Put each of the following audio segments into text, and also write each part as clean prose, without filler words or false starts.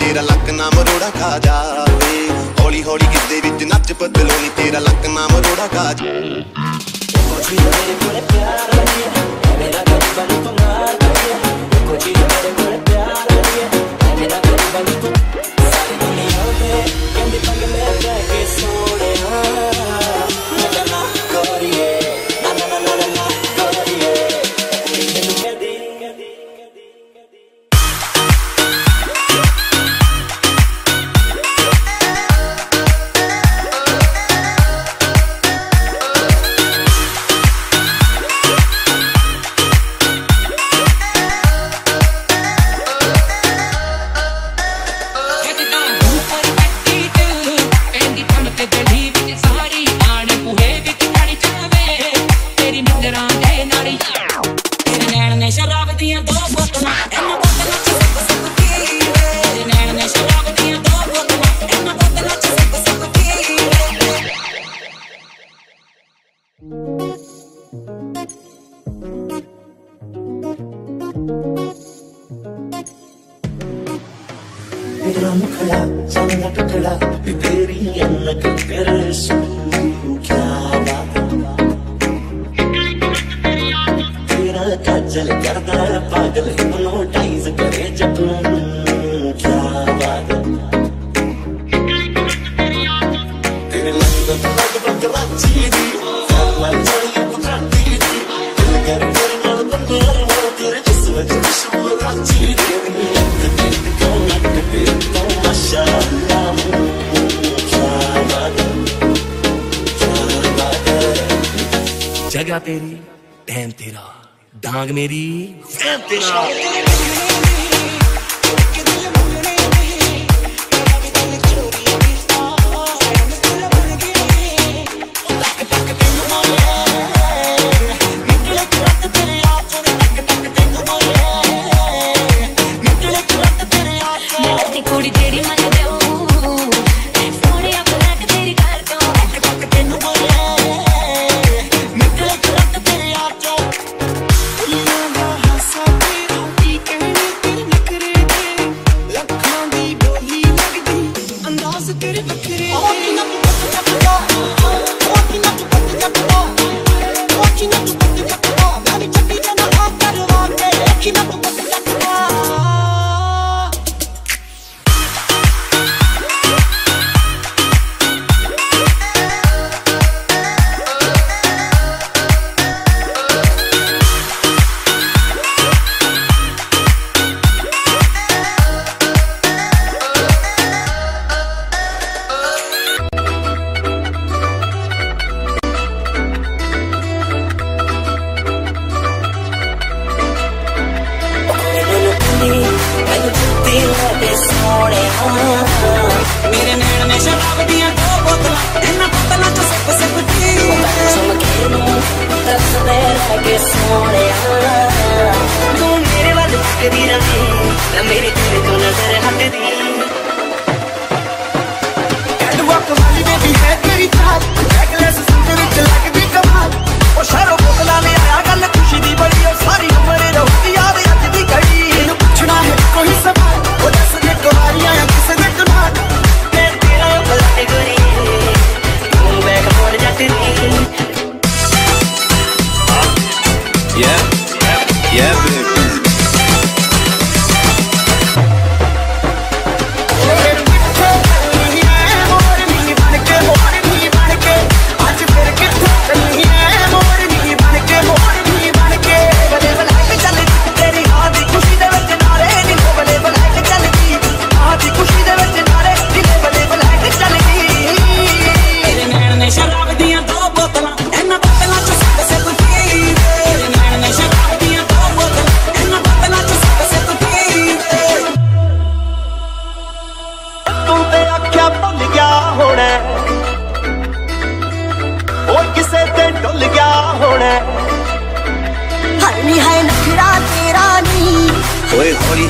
तेरा लक नाम रोड़ा खा जावे हौली हौली किसदे विच नच बदलोनी तेरा लक नाम रोड़ा खा जावे को चीज मेरे कोले प्यार वाली है मेरा गरीबा नी पंगार वाली है को चीज मेरे कोले प्यार वाली है मेरा गरीबा नी पंगार सारी दुनिया पे कंदे पंगे में जाके सोने ना ना कोरिए ना ना ना ना कोरिए तेनु कहदी जगह तेरी टहन तेरा डांग मेरी फैन तेरा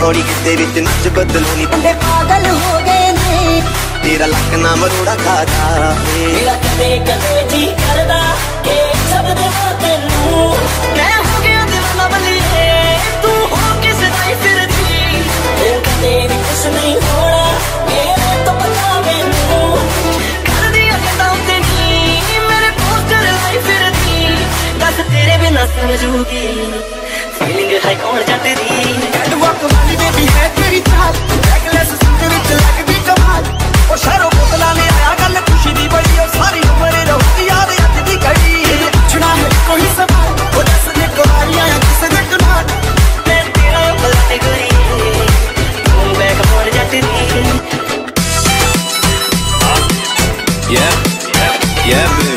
होनी तेरे च नच बदलूनी बंदे पागल हो गए नहीं तेरा लक ना मरोड़ा खादा मेरा कदे कदे जी करदा के सब दे तेनू मैं हो गया दीवाना बलिए तू हो किस दाई फिर दी तेरे कदे कुछ नहीं होना मेरे तो पता मैनू कर दिया कहता हूँ तेरी मेरे पोस्टर लाई फिर दी दस तेरे बिना समझूगी feeling है कौन जाते दी कमाली बेबी है तेरी चाल नेकलेस सिंह विच लगदी कमाल ओ शहरों बोतला ने आया गल खुशी दी बड़ी ओ सारी उम्र रहूगी याद अज दी घड़ी पूछना है कोई सवाल ओ दस दे कुमारी आया किस दे कुमार मैं तेरा बलते गुरी तू बैक मोड़ जाती नी yeah baby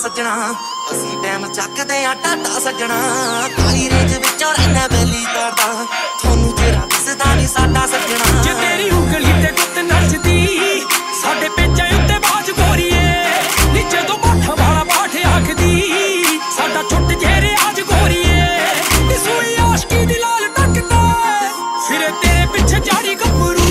सजना असी टाइम चकते आ टाटा सजना काली रेंज विचों रहना बेली तोड़दा थोनू तेरा दिसदा नहीं साडा सजना जे तेरी उंगली ते गुत नचदी साडे पेचां उत्ते बाज गोरी ए नीचे तो पाठ वाला पाठ आखदी साडा छुट जेरे आज गोरी ए नी सुई आशिकी दी लाल टकदा फिरे तेरे पीछे जाड़ी गबरू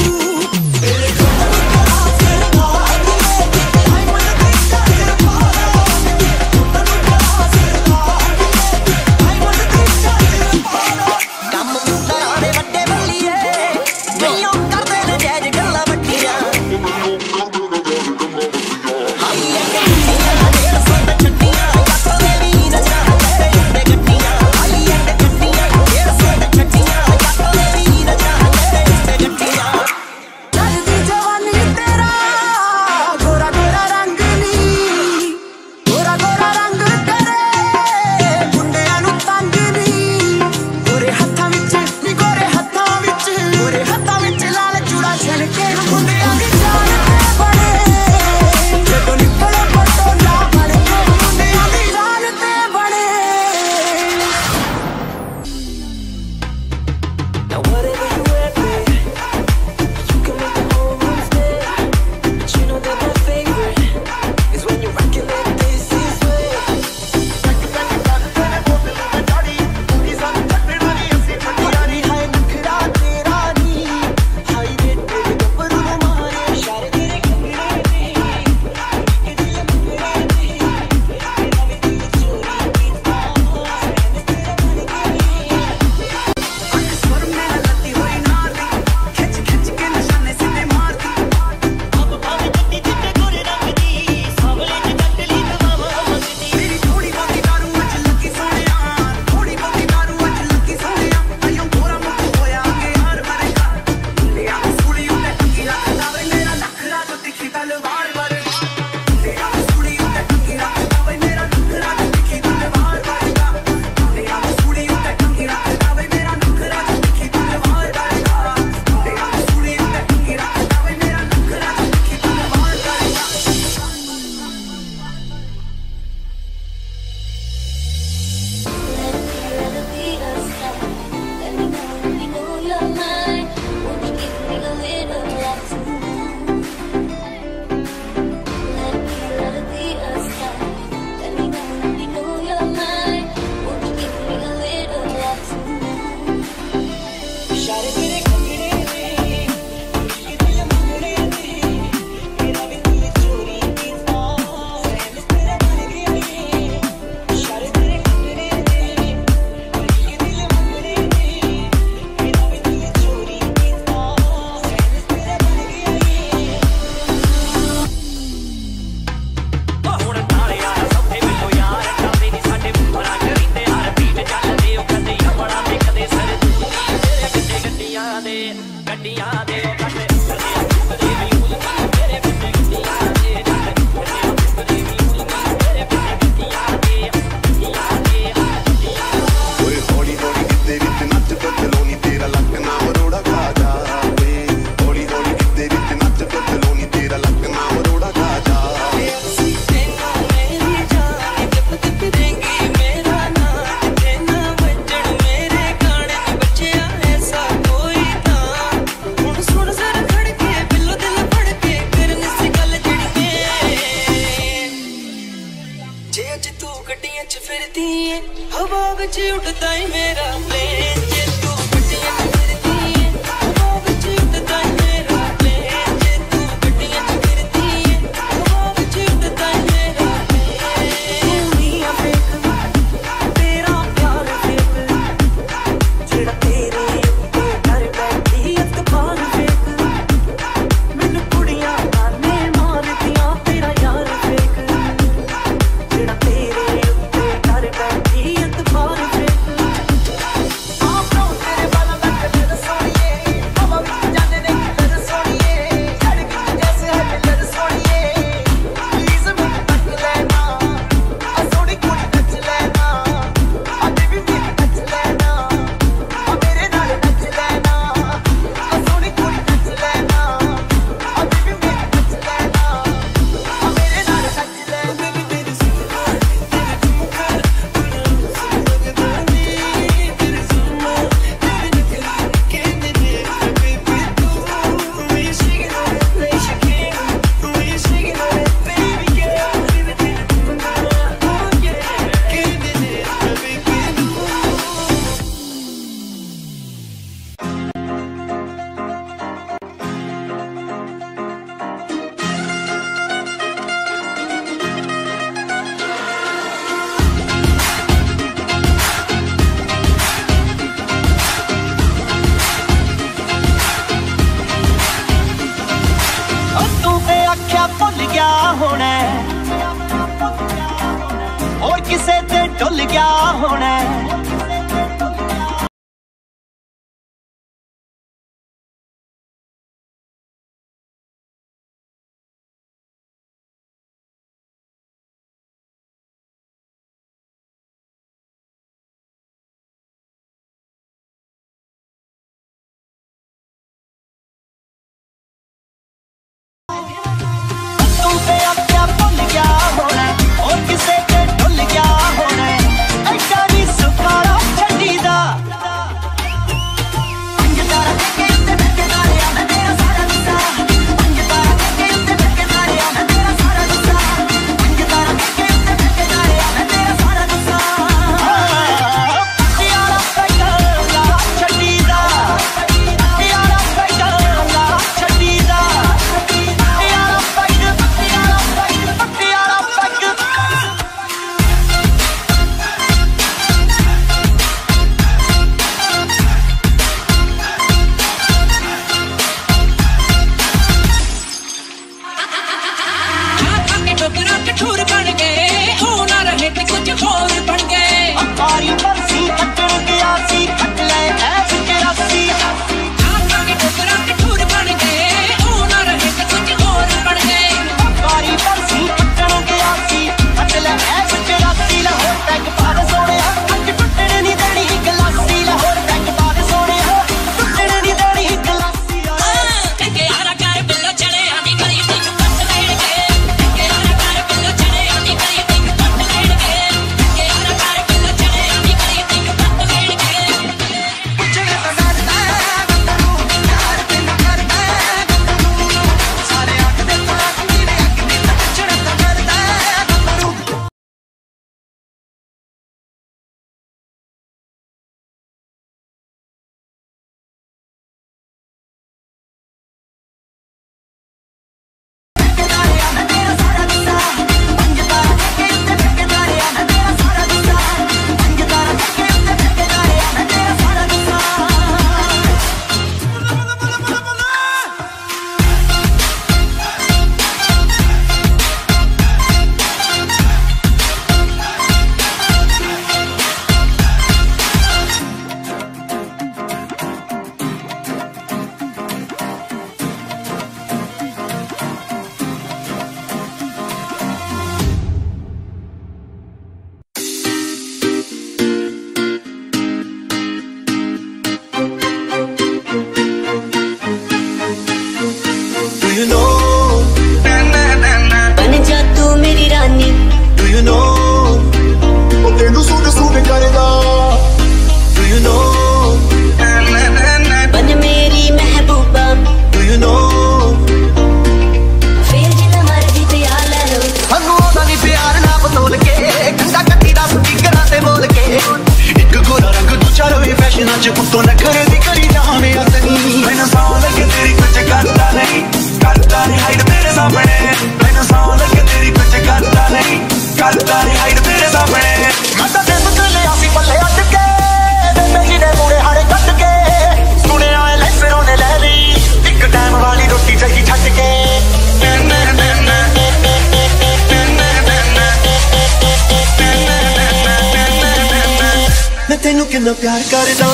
मुझे कुत्तों ने कर दी करी जाने असली मैंने सांस लगे तेरी कुछ करता नहीं हाइड मेरे सामने मैंने सांस लगे तेरी कुछ करता नहीं हाइड मेरे सामने मैं तो तेरे बदले आसी पल्ले अटके दिन नहीं ने मुड़े हारे कट के सुने आए लाइफ फिर उन्हें ले ली एक टाइम वाली रोटी जगी छट के मैं तेनू कितना प्यार करदा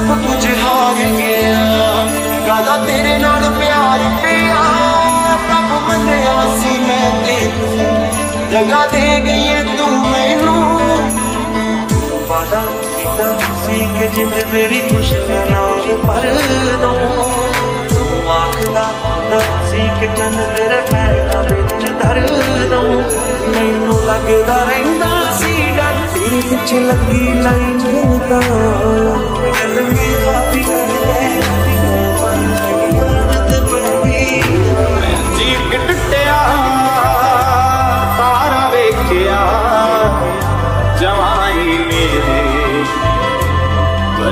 रब तुझे हार गया गादा तेरे नाल प्यार पिया रब मन्निया सी मैं तेनू जगा दे गई है तू मैनू वादा कीता सी के जिंद मेरी खुशियां नाल भर दो तू आखदा ना सी के चंद तेरे पैरां विच धर दो मैनू लगदा रहिंदा सी डर तेरे विच लगी लाइन दा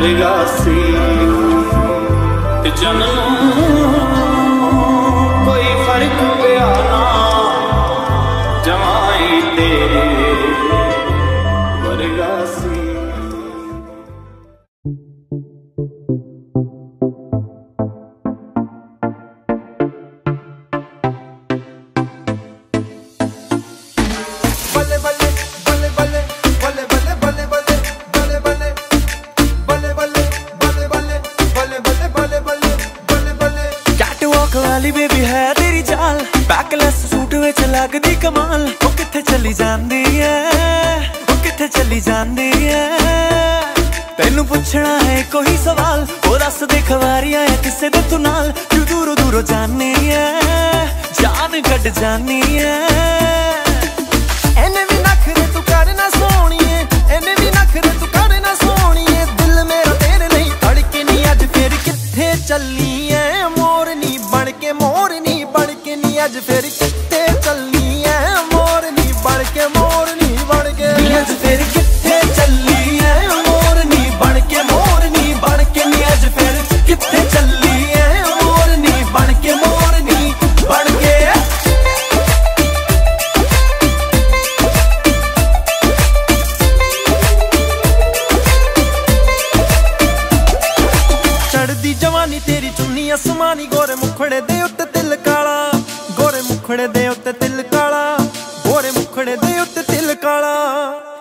legacy te janam koi fark pya na jamai tere legacy bale bale bale bale bale bale bale bale वाली बेबी है तेरी चाल बैकलेस सूट विच लगदी कमाल वो किथे चली जांदी है वो किथे चली जांदी है तेनू पूछना है कोई सवाल वो दस दे खवारियां है किसे दे तू नाल क्यों दूरों दूरों जानी है जान कट जानी है फिर कित्ते चली है मोरनी बनके अज फिर कित्ते चली है मोरनी बनके नी अज फिर कित्ते चली है मोरनी बनके चढ़दी जवानी तेरी चुन्नी आसमानी गोरे मुखड़े दे उत्ते तिल काला गोरे मुखड़े दे उत्ते तिल काला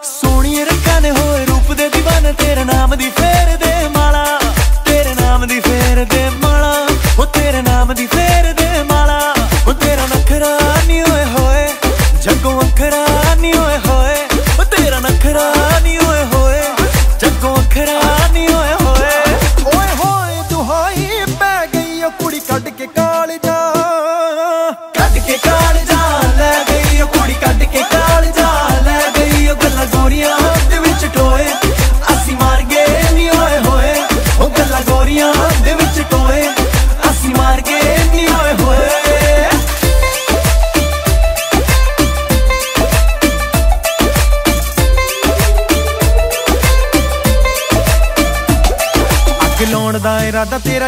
सोहणीए रंगां दे होए रूप दे दीवाने तेरे नाम दी फेर दे माला तेरे नाम दी फेर दे माला ओ तेरा नखरा नी होए होए जग्गो अखरा नी होए होए ओ तेरा नखरा नी होए होए जग्गो अखरा नी होए होए ओए होए दुहाई पै गई ओ कुड़ी कट के काली दा लाउण दा इरादा तेरा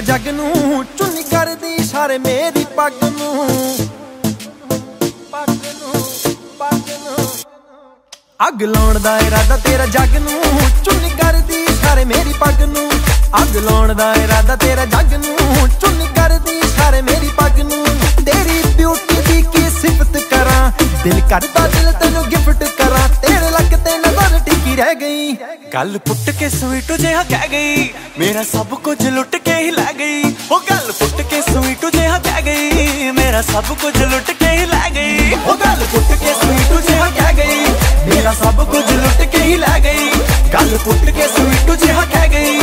जग नू चुन्नी कर दी इशारे मेरी पग नू अग लाउण दा इरादा तेरा जग नू चुन्नी कर दी इशारे मेरी पग नू अग लाउण दा इरादा तेरा जग नू चुन्नी कर दी इशारे मेरी पग नू तेरी ब्यूटी दी की सिफत करा दिल करदा दिल तैनू गिफ्ट करा तेरे लग ते नजर टिकी रह गई गल पुट के स्वीट जिहा कह गई मेरा सब कुछ लुट के ही लै गई वो गल फुट के स्वीट जिहा कह गई मेरा सब कुछ लुट के ही लै गई वो गल फुट के स्वीट जिहा कह गई मेरा सब कुछ लुट के ही लै गई गल फुट के स्वीट जिहा कह गई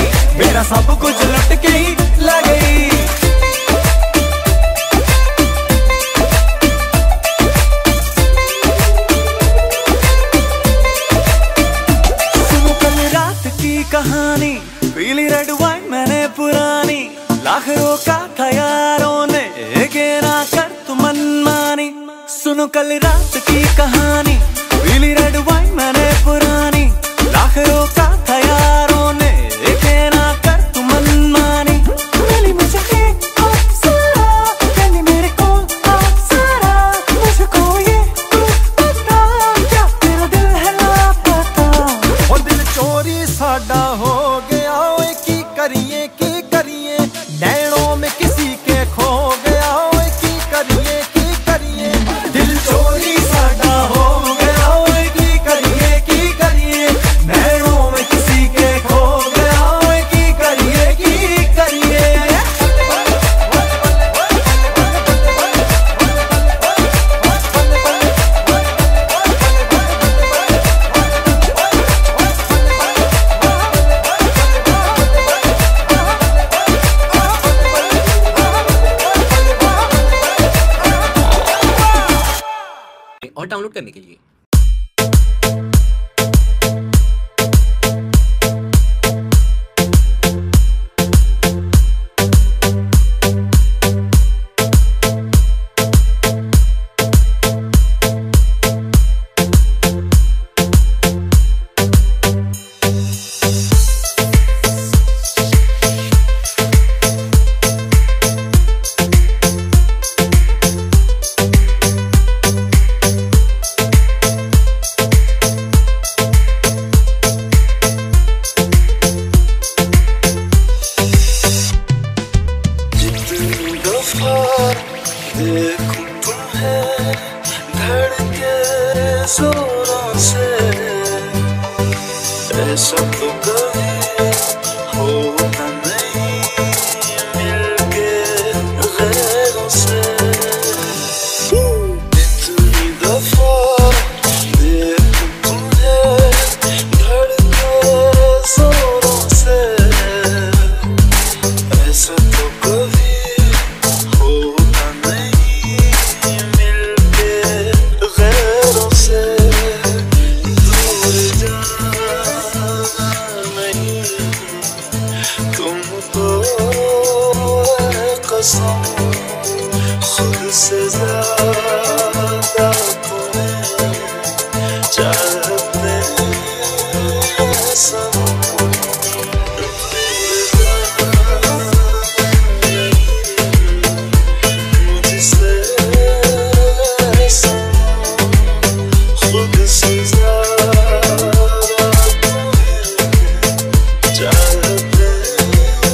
मेरा सब कुछ लुट के ही लै गई सुनो कल रात की कहानी पीली रेड वाइन मैंने पुरानी लाख रोका था यारों ने के ना कर तू मनमानी सुनो कल रात की कहानी पीली रेड वाइन मैंने पुरानी लाख रोका था यारों ने के ना कर तू मनमानी मिली मुझे एक अफसरा मिली मेरे को अफसरा मुझको ये तू पता क्या तेरा दिल है लापता वो दिल चोरी साडा हो की करिए नैनों में किसी के खो गया की करिए दिल चोरी साडा हो करने के लिए। देखो तुम्हें धड़के ज़ोरों से, ऐसा तो कभी होता नहीं मिलके गैरों से। इतनी दफा देखो तुम्हें धड़के ज़ोरों से, ऐसा तो कभी खुद से ज़्यादा तुम्हें चाहते हैं सब। खुद से ज़्यादा तुम्हें चाहते हैं सब।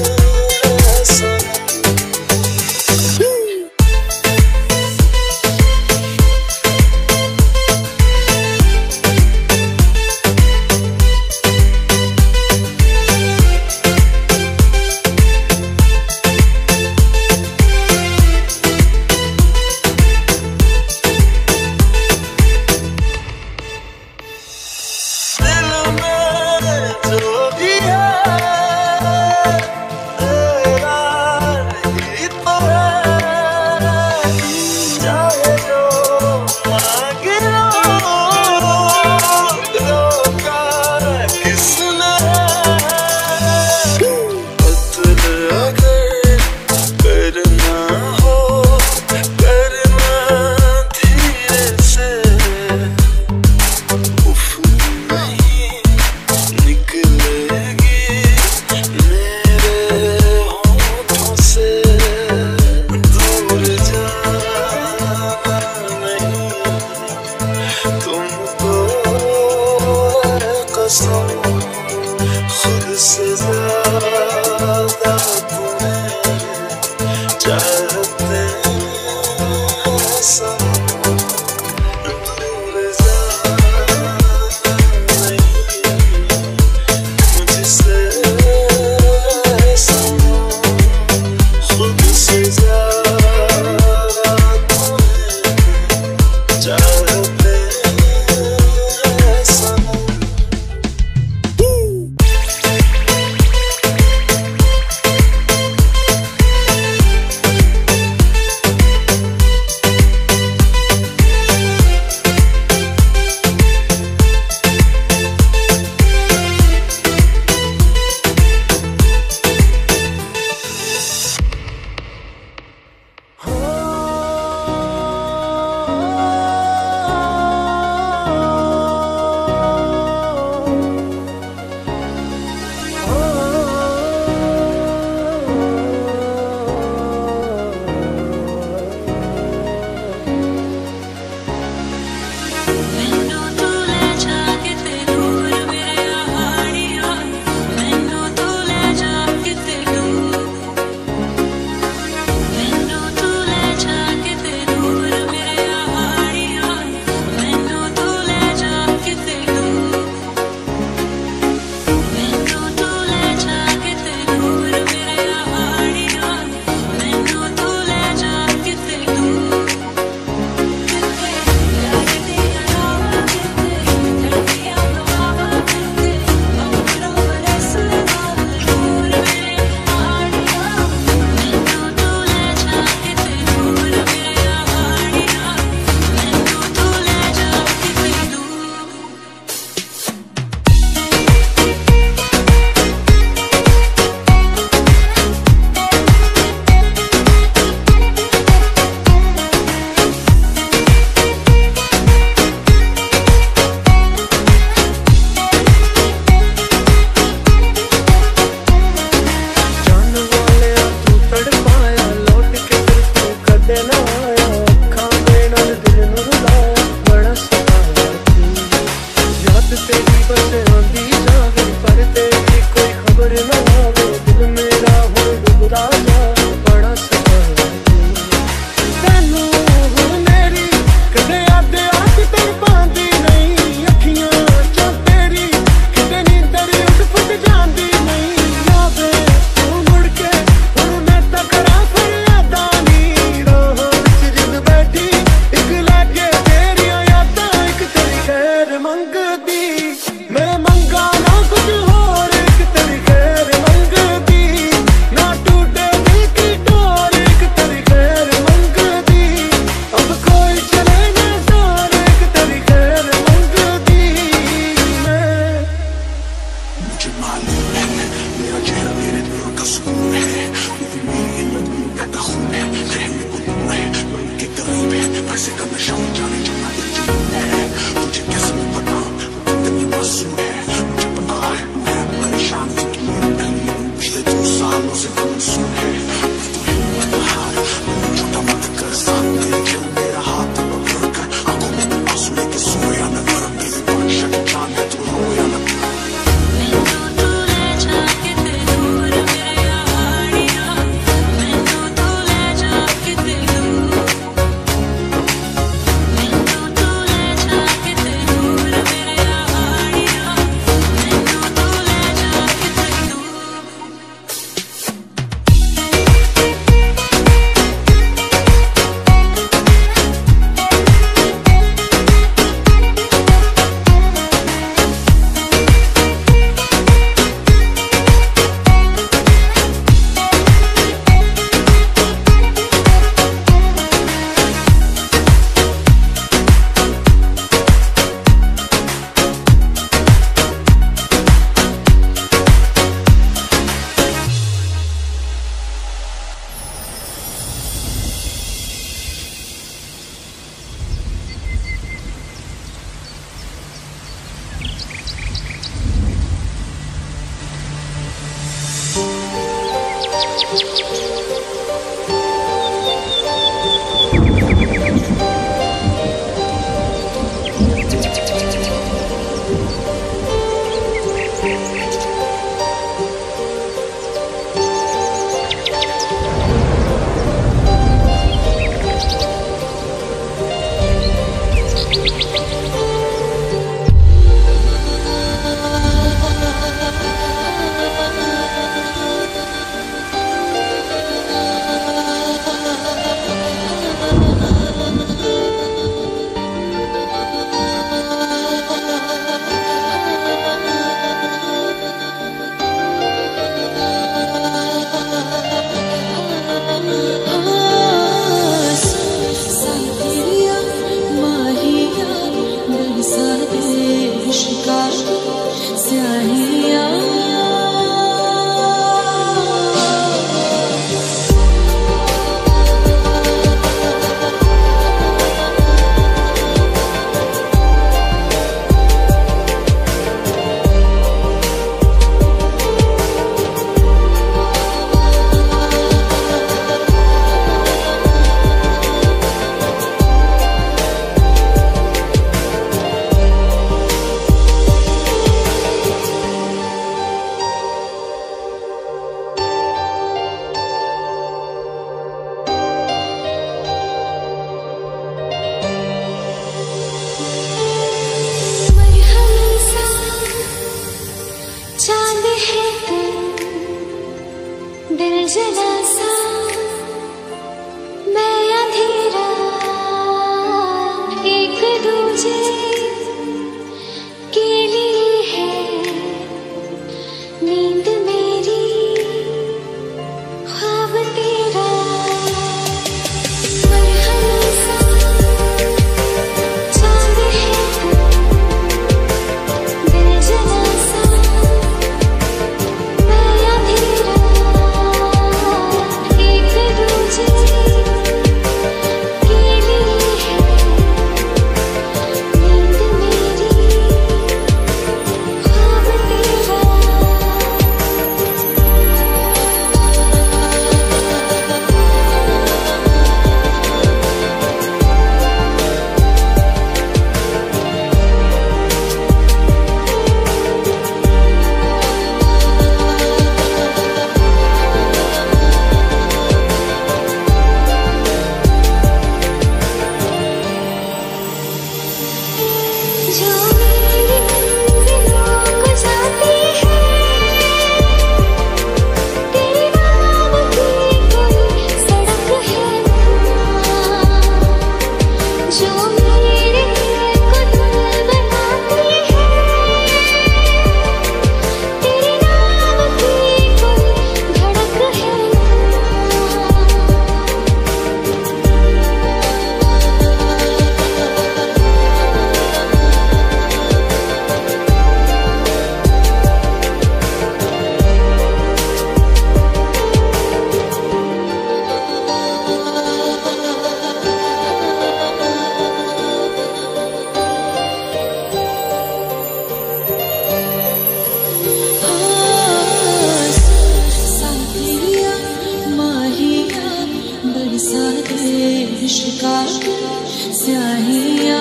का स्याहिया।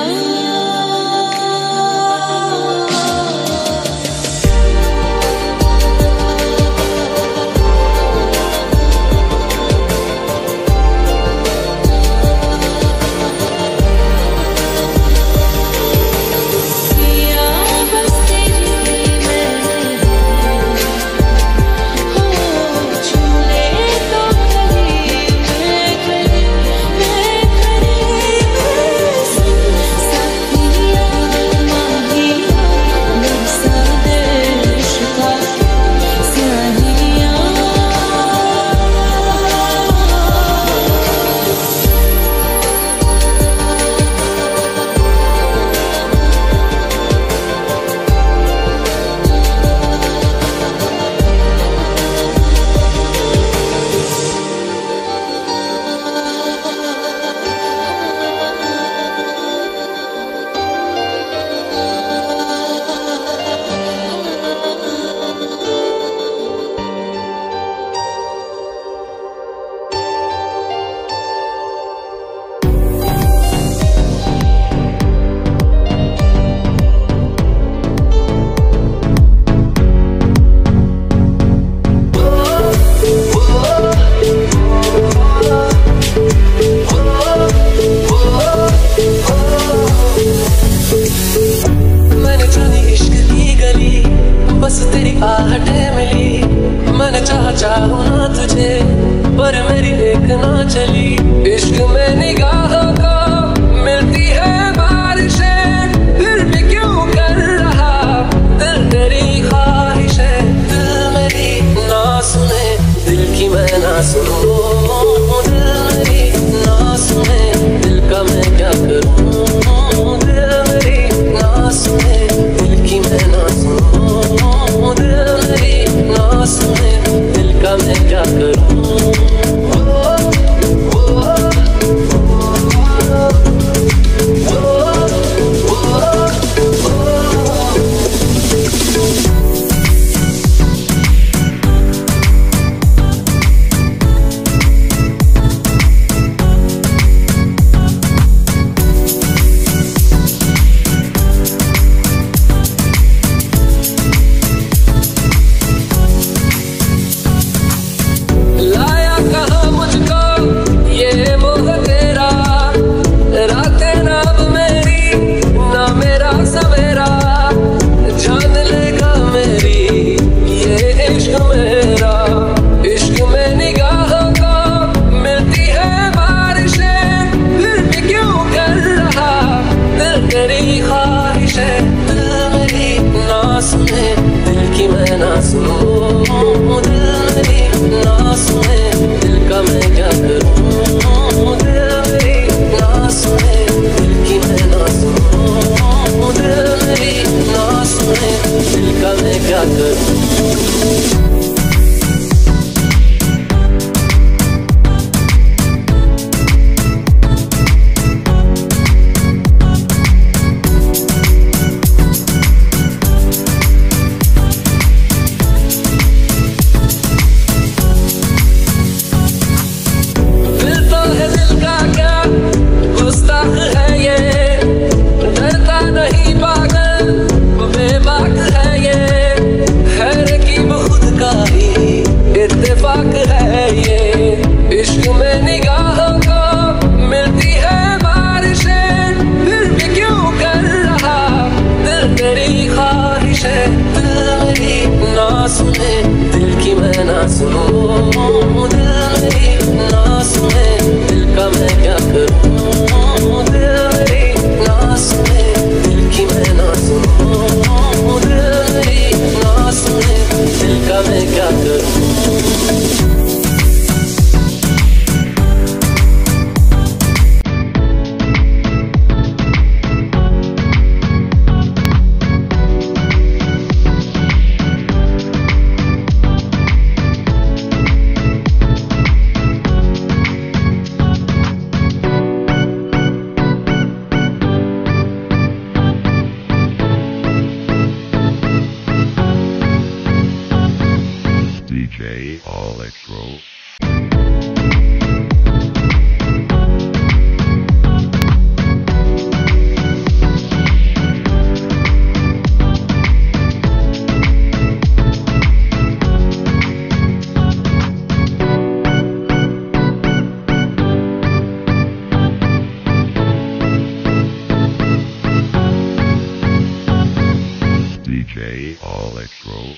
DJ Electro.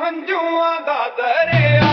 Hanjuan da darya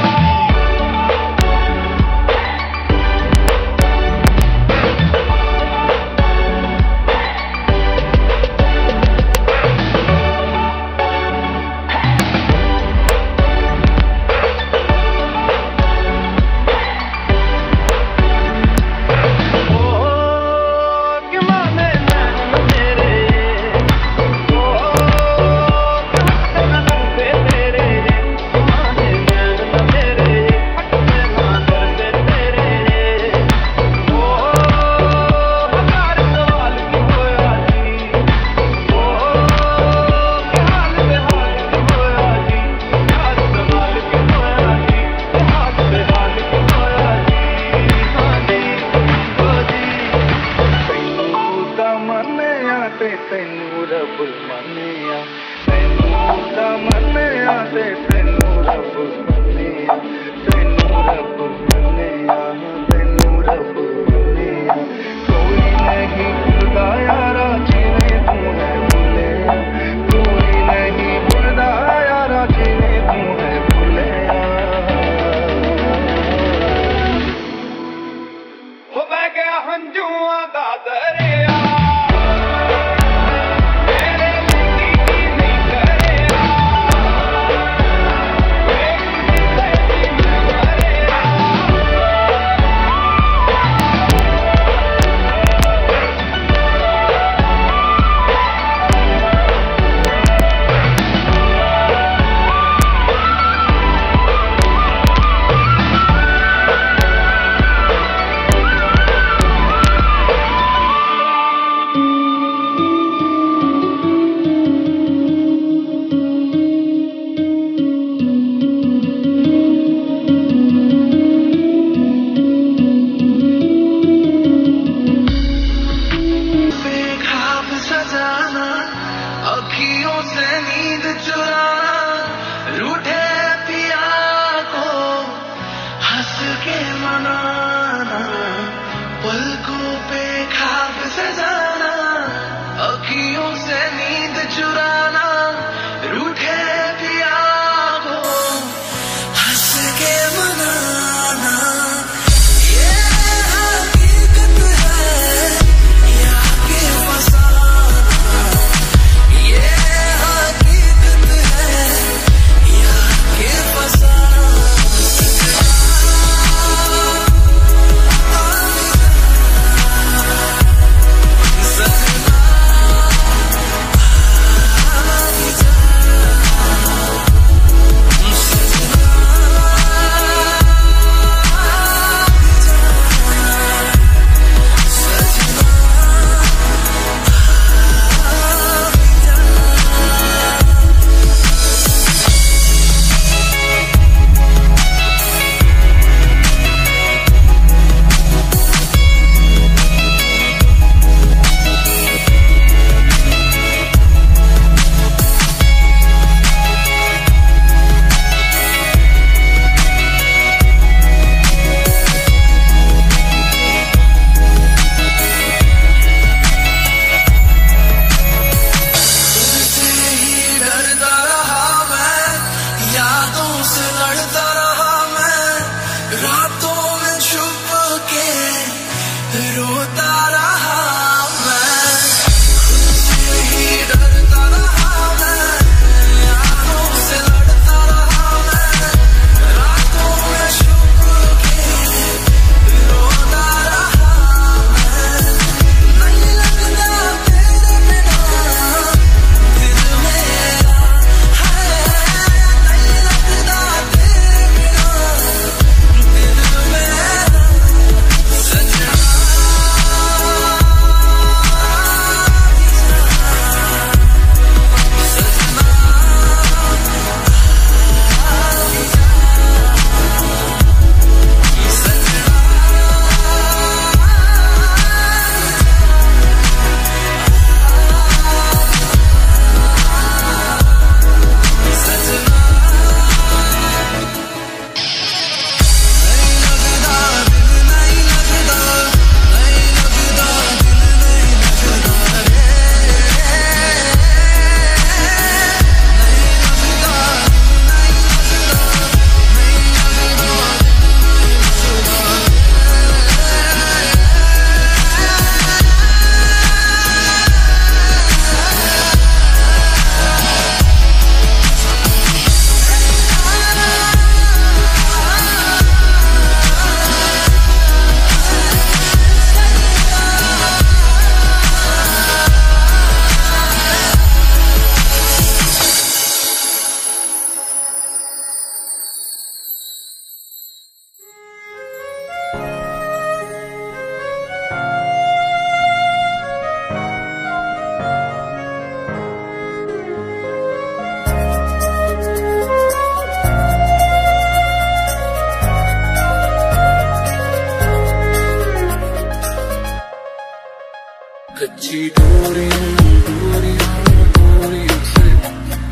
कच्ची डोरियों डोरियों डोरियों से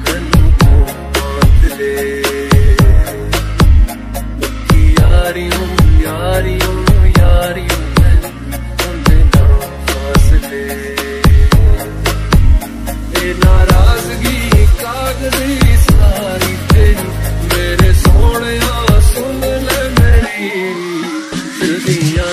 मैनू को बांध ले, पक्की यारियों यारियों यारियों में हमने ना फासले, ये नाराजगी कागजी सारी तेरी मेरे सोने आ सुन ले मेरी दिल दिया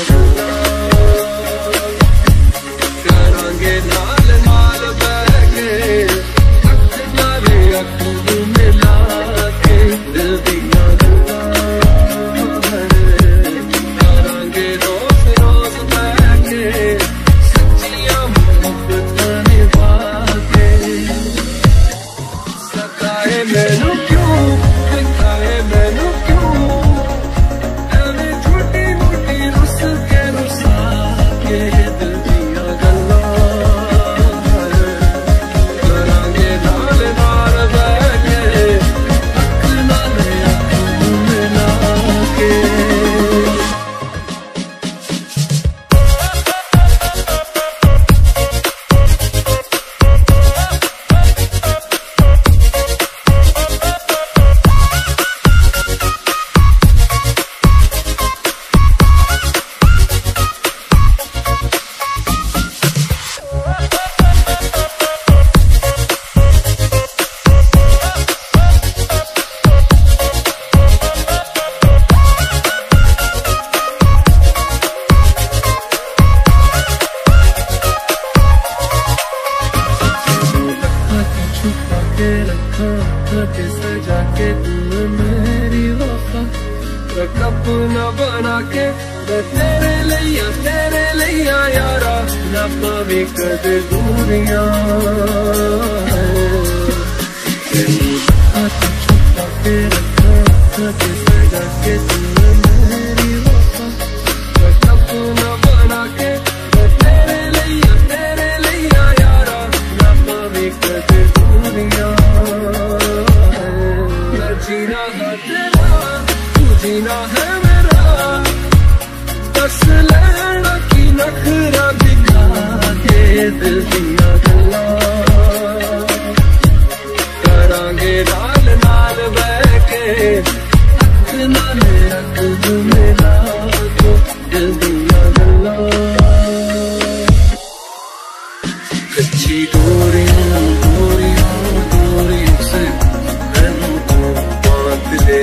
अपना बना के तेरे लिया यारा ना पावे कदे दूरियां तेरी बात छुपा के रखा कदे सजा के तूने मेरी वफा अपना बना के तेरे लिया यारा ना पावे कदे दूरियां जीना है तेरा जीना है मेरा बस लैना की नखरा दिखा के दिल दिया गला करांगे नाल नाल बह के अख नाल रख दू मेरा तो दिल दिया गला कच्ची डोरियां डोरियां डोरियों से मैनू को बांध ले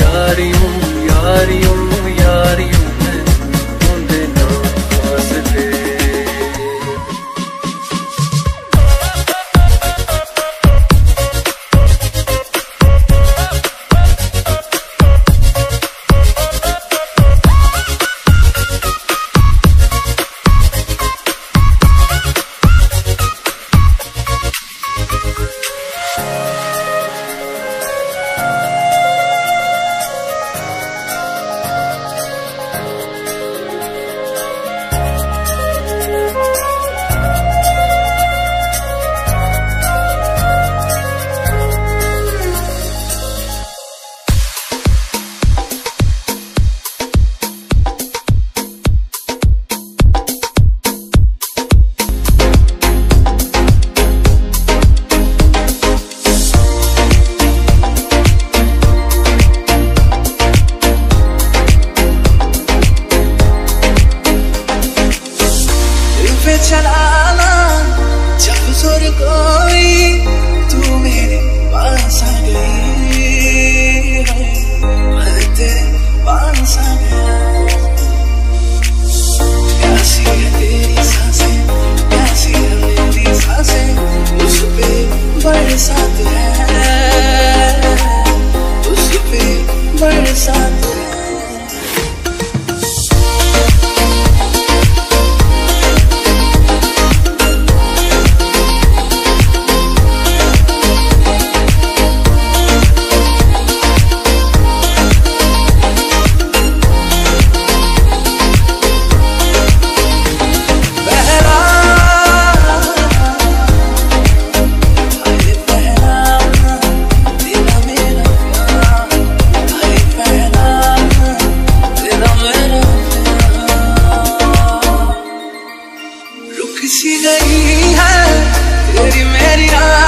यारियों यारियों में उनके ना फासले किसी नहीं है तेरी मेरी याद।